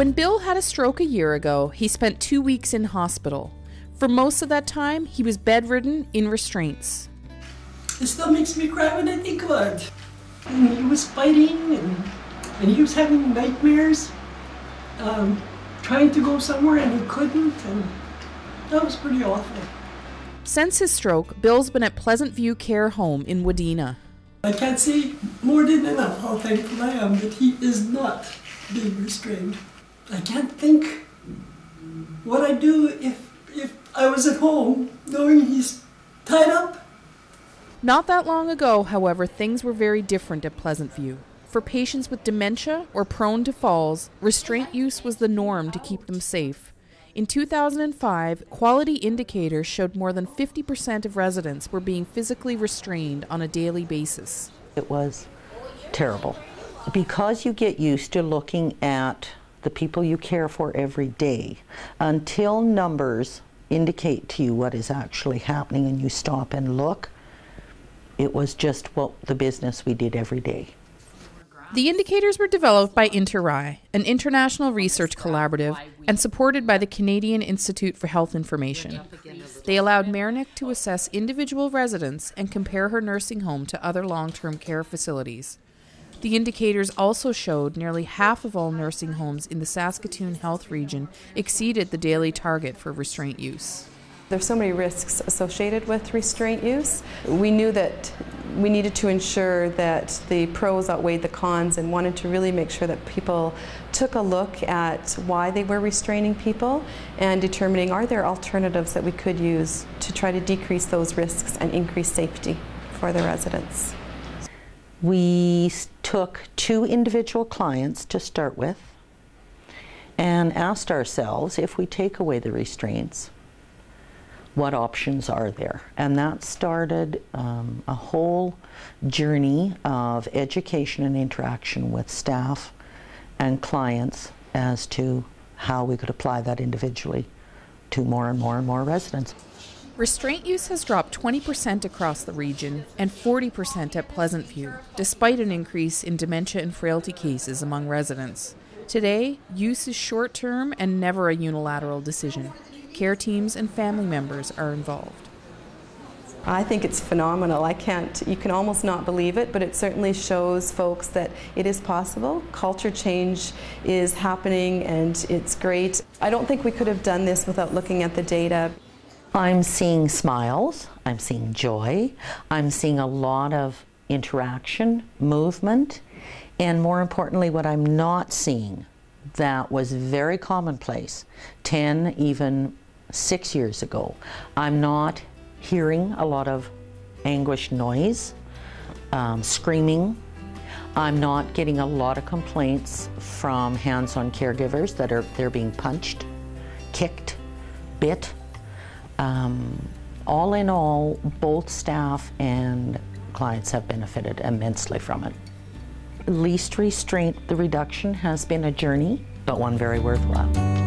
When Bill had a stroke a year ago, he spent 2 weeks in hospital. For most of that time, he was bedridden in restraints. It still makes me cry when I think about it. And he was fighting and he was having nightmares, trying to go somewhere and he couldn't, and that was pretty awful. Since his stroke, Bill's been at Pleasant View Care Home in Wadena. I can't say more than enough how thankful I am that he is not being restrained. I can't think what I'd do if I was at home knowing he's tied up. Not that long ago, however, things were very different at Pleasant View. For patients with dementia or prone to falls, restraint use was the norm to keep them safe. In 2005, quality indicators showed more than 50% of residents were being physically restrained on a daily basis. It was terrible. Because you get used to looking at the people you care for every day, until numbers indicate to you what is actually happening and you stop and look, it was just the business we did every day. The indicators were developed by interRAI, an international research collaborative, and supported by the Canadian Institute for Health Information. They allowed Marinik to assess individual residents and compare her nursing home to other long-term care facilities. The indicators also showed nearly half of all nursing homes in the Saskatoon Health Region exceeded the daily target for restraint use. There's so many risks associated with restraint use. We knew that we needed to ensure that the pros outweighed the cons and wanted to really make sure that people took a look at why they were restraining people and determining, are there alternatives that we could use to try to decrease those risks and increase safety for the residents? We took 2 individual clients to start with and asked ourselves, if we take away the restraints, what options are there? And that started a whole journey of education and interaction with staff and clients as to how we could apply that individually to more and more and more residents. Restraint use has dropped 20% across the region and 40% at Pleasant View, despite an increase in dementia and frailty cases among residents. Today, use is short-term and never a unilateral decision. Care teams and family members are involved. I think it's phenomenal. You can almost not believe it, but it certainly shows folks that it is possible. Culture change is happening and it's great. I don't think we could have done this without looking at the data. I'm seeing smiles, I'm seeing joy, I'm seeing a lot of interaction, movement, and more importantly, what I'm not seeing that was very commonplace 10, even 6 years ago. I'm not hearing a lot of anguish noise, screaming. I'm not getting a lot of complaints from hands-on caregivers that they're being punched, kicked, bit. All in all, both staff and clients have benefited immensely from it. Least restraint, the reduction has been a journey, but one very worthwhile.